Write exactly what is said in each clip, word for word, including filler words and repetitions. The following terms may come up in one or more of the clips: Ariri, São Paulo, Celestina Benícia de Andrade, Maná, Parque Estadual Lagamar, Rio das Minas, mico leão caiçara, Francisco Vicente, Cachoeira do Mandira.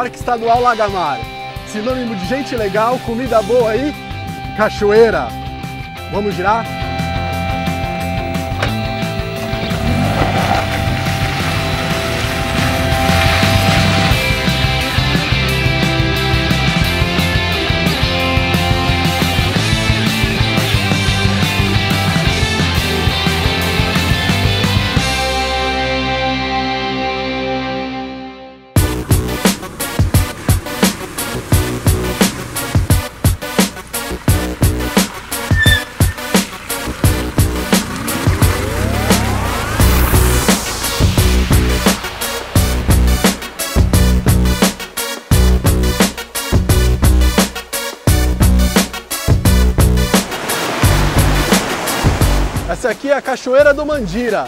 Parque Estadual Lagamar. Sinônimo de gente legal, comida boa e cachoeira. Vamos girar? Essa aqui é a Cachoeira do Mandira.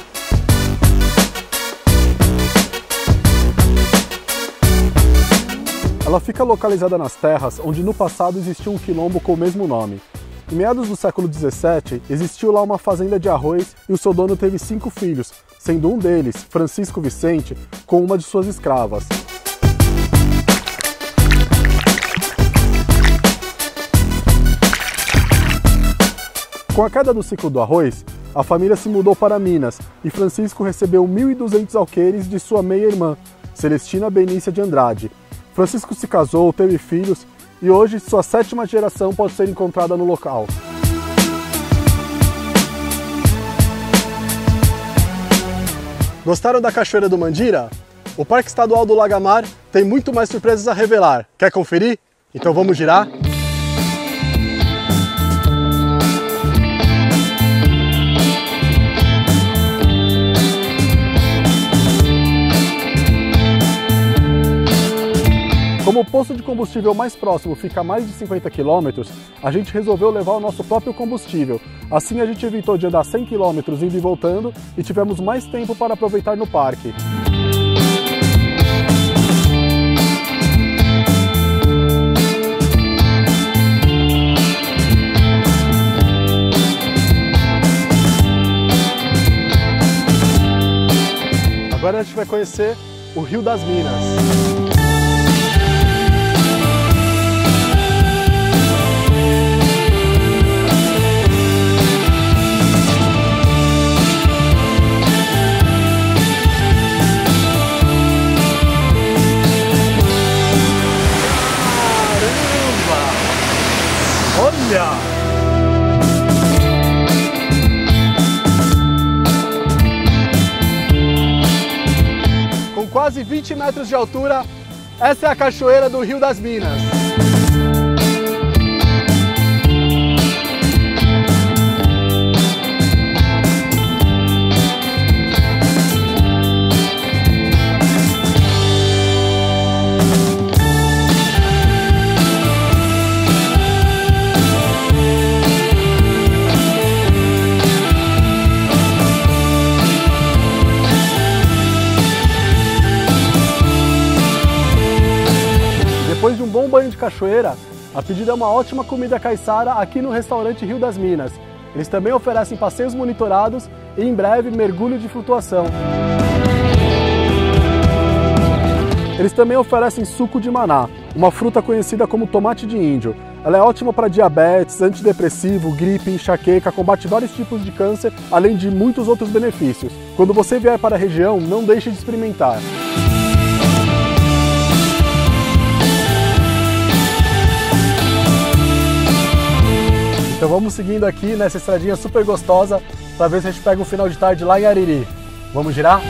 Ela fica localizada nas terras onde no passado existia um quilombo com o mesmo nome. Em meados do século dezessete, existiu lá uma fazenda de arroz e o seu dono teve cinco filhos, sendo um deles, Francisco Vicente, com uma de suas escravas. Com a queda do ciclo do arroz, a família se mudou para Minas e Francisco recebeu mil e duzentos alqueires de sua meia-irmã, Celestina Benícia de Andrade. Francisco se casou, teve filhos e hoje sua sétima geração pode ser encontrada no local. Gostaram da Cachoeira do Mandira? O Parque Estadual do Lagamar tem muito mais surpresas a revelar. Quer conferir? Então vamos girar? Como o posto de combustível mais próximo fica a mais de cinquenta quilômetros, a gente resolveu levar o nosso próprio combustível. Assim a gente evitou de andar cem quilômetros indo e voltando e tivemos mais tempo para aproveitar no parque. Agora a gente vai conhecer o Rio das Minas. Com quase vinte metros de altura, essa é a Cachoeira do Rio das Minas. Depois de um bom banho de cachoeira, a pedida é uma ótima comida caiçara aqui no restaurante Rio das Minas. Eles também oferecem passeios monitorados e, em breve, mergulho de flutuação. Eles também oferecem suco de maná, uma fruta conhecida como tomate de índio. Ela é ótima para diabetes, antidepressivo, gripe, enxaqueca, combate vários tipos de câncer, além de muitos outros benefícios. Quando você vier para a região, não deixe de experimentar. Então vamos seguindo aqui nessa estradinha super gostosa para ver se a gente pega um final de tarde lá em Ariri. Vamos girar?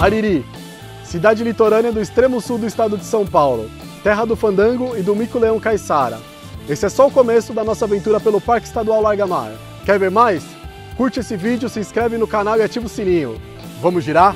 Ariri, cidade litorânea do extremo sul do estado de São Paulo, terra do fandango e do mico leão caiçara. Esse é só o começo da nossa aventura pelo Parque Estadual Lagamar. Quer ver mais? Curte esse vídeo, se inscreve no canal e ativa o sininho. Vamos girar?